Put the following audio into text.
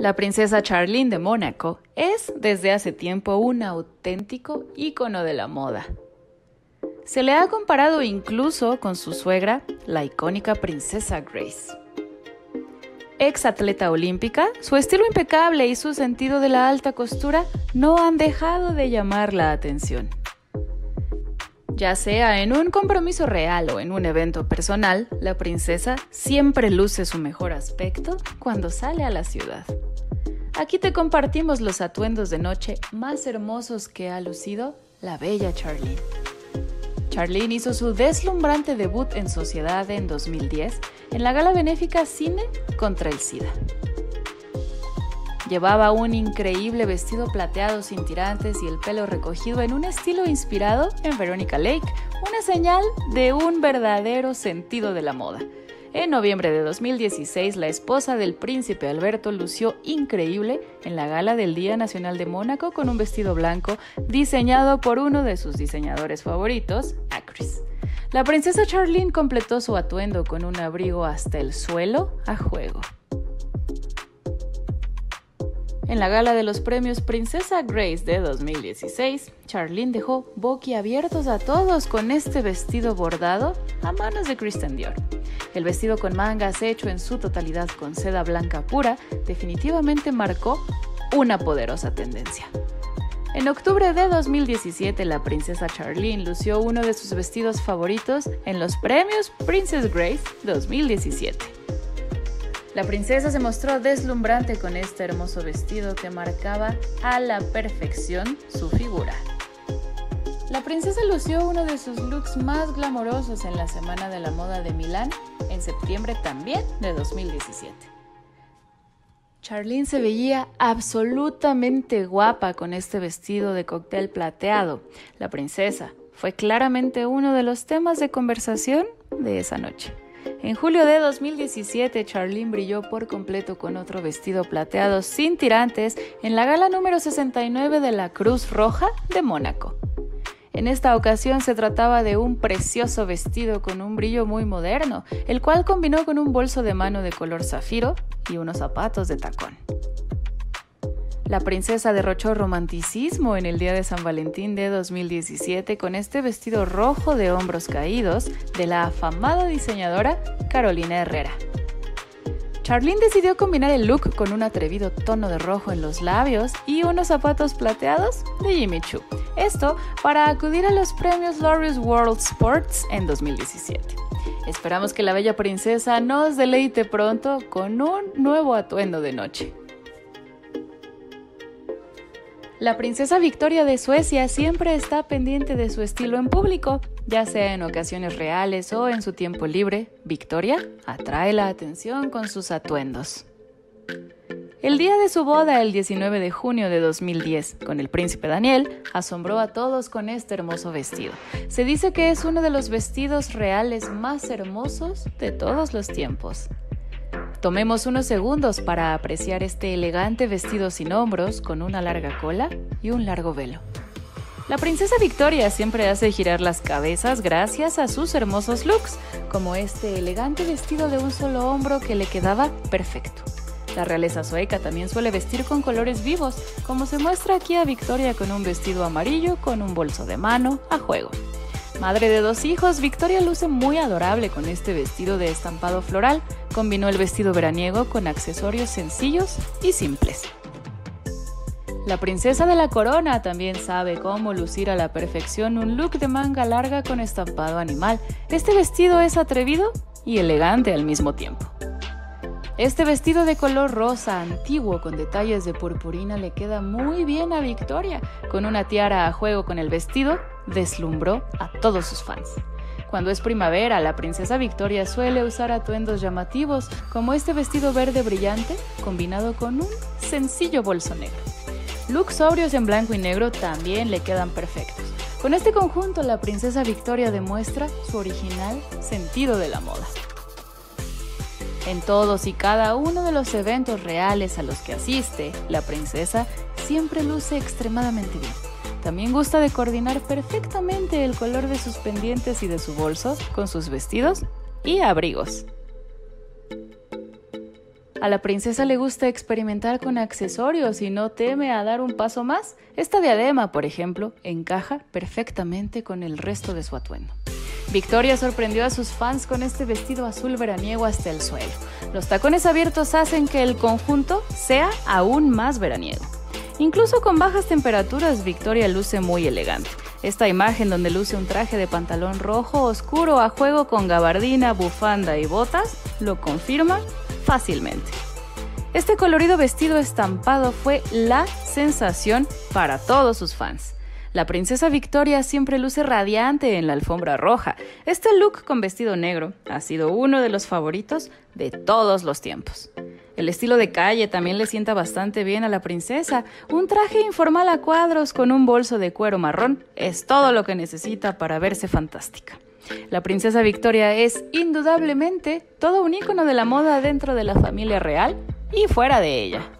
La princesa Charlene de Mónaco es desde hace tiempo un auténtico ícono de la moda. Se le ha comparado incluso con su suegra, la icónica princesa Grace. Ex atleta olímpica, su estilo impecable y su sentido de la alta costura no han dejado de llamar la atención. Ya sea en un compromiso real o en un evento personal, la princesa siempre luce su mejor aspecto cuando sale a la ciudad. Aquí te compartimos los atuendos de noche más hermosos que ha lucido la bella Charlene. Charlene hizo su deslumbrante debut en sociedad en 2010 en la gala benéfica Cine contra el SIDA. Llevaba un increíble vestido plateado sin tirantes y el pelo recogido en un estilo inspirado en Verónica Lake, una señal de un verdadero sentido de la moda. En noviembre de 2016, la esposa del príncipe Alberto lució increíble en la gala del Día Nacional de Mónaco con un vestido blanco diseñado por uno de sus diseñadores favoritos, Akris. La princesa Charlene completó su atuendo con un abrigo hasta el suelo a juego. En la gala de los premios Princesa Grace de 2016, Charlene dejó boquiabiertos a todos con este vestido bordado a manos de Christian Dior. El vestido con mangas hecho en su totalidad con seda blanca pura definitivamente marcó una poderosa tendencia. En octubre de 2017, la princesa Charlene lució uno de sus vestidos favoritos en los premios Princess Grace 2017. La princesa se mostró deslumbrante con este hermoso vestido que marcaba a la perfección su figura. La princesa lució uno de sus looks más glamorosos en la Semana de la Moda de Milán, en septiembre también de 2017. Charlene se veía absolutamente guapa con este vestido de cóctel plateado. La princesa fue claramente uno de los temas de conversación de esa noche. En julio de 2017, Charlene brilló por completo con otro vestido plateado sin tirantes en la gala número 69 de la Cruz Roja de Mónaco. En esta ocasión se trataba de un precioso vestido con un brillo muy moderno, el cual combinó con un bolso de mano de color zafiro y unos zapatos de tacón. La princesa derrochó romanticismo en el Día de San Valentín de 2017 con este vestido rojo de hombros caídos de la afamada diseñadora Carolina Herrera. Charlene decidió combinar el look con un atrevido tono de rojo en los labios y unos zapatos plateados de Jimmy Choo. Esto para acudir a los premios Laureus World Sports en 2017. Esperamos que la bella princesa nos deleite pronto con un nuevo atuendo de noche. La princesa Victoria de Suecia siempre está pendiente de su estilo en público, ya sea en ocasiones reales o en su tiempo libre. Victoria atrae la atención con sus atuendos. El día de su boda, el 19 de junio de 2010, con el príncipe Daniel, asombró a todos con este hermoso vestido. Se dice que es uno de los vestidos reales más hermosos de todos los tiempos. Tomemos unos segundos para apreciar este elegante vestido sin hombros con una larga cola y un largo velo. La princesa Victoria siempre hace girar las cabezas gracias a sus hermosos looks, como este elegante vestido de un solo hombro que le quedaba perfecto. La realeza sueca también suele vestir con colores vivos, como se muestra aquí a Victoria con un vestido amarillo con un bolso de mano a juego. Madre de dos hijos, Victoria luce muy adorable con este vestido de estampado floral. Combinó el vestido veraniego con accesorios sencillos y simples. La princesa de la corona también sabe cómo lucir a la perfección un look de manga larga con estampado animal. Este vestido es atrevido y elegante al mismo tiempo. Este vestido de color rosa antiguo con detalles de purpurina le queda muy bien a Victoria. Con una tiara a juego con el vestido, deslumbró a todos sus fans. Cuando es primavera, la princesa Victoria suele usar atuendos llamativos, como este vestido verde brillante combinado con un sencillo bolso negro. Looks sobrios en blanco y negro también le quedan perfectos. Con este conjunto, la princesa Victoria demuestra su original sentido de la moda. En todos y cada uno de los eventos reales a los que asiste, la princesa siempre luce extremadamente bien. También gusta de coordinar perfectamente el color de sus pendientes y de su bolso con sus vestidos y abrigos. A la princesa le gusta experimentar con accesorios y no teme a dar un paso más. Esta diadema, por ejemplo, encaja perfectamente con el resto de su atuendo. Victoria sorprendió a sus fans con este vestido azul veraniego hasta el suelo. Los tacones abiertos hacen que el conjunto sea aún más veraniego. Incluso con bajas temperaturas, Victoria luce muy elegante. Esta imagen donde luce un traje de pantalón rojo oscuro a juego con gabardina, bufanda y botas, lo confirma fácilmente. Este colorido vestido estampado fue la sensación para todos sus fans. La princesa Victoria siempre luce radiante en la alfombra roja. Este look con vestido negro ha sido uno de los favoritos de todos los tiempos. El estilo de calle también le sienta bastante bien a la princesa. Un traje informal a cuadros con un bolso de cuero marrón es todo lo que necesita para verse fantástica. La princesa Victoria es, indudablemente, todo un ícono de la moda dentro de la familia real y fuera de ella.